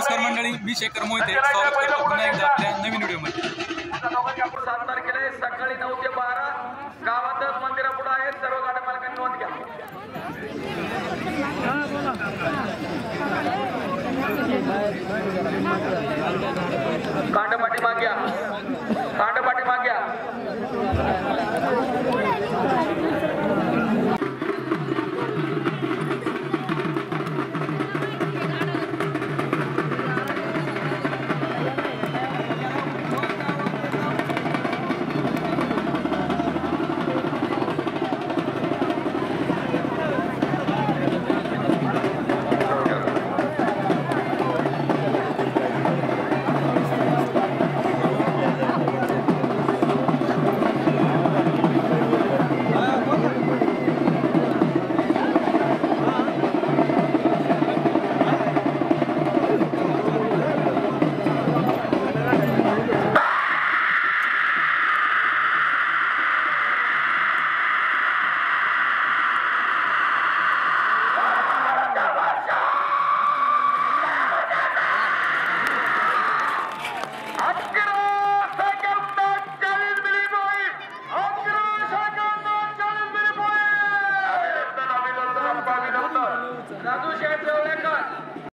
नमस्कार मंडळी, मी शेखर मोहिते, स्वागत करतो पुन्हा एकदा आपल्या नवीन व्हिडिओमध्ये। सकाळी 9 ते 12 गावातच मंदिरापुढे आहेत, सर्व गाड्या मालकांनी नोंद घ्या, कांडपाठी माग्या।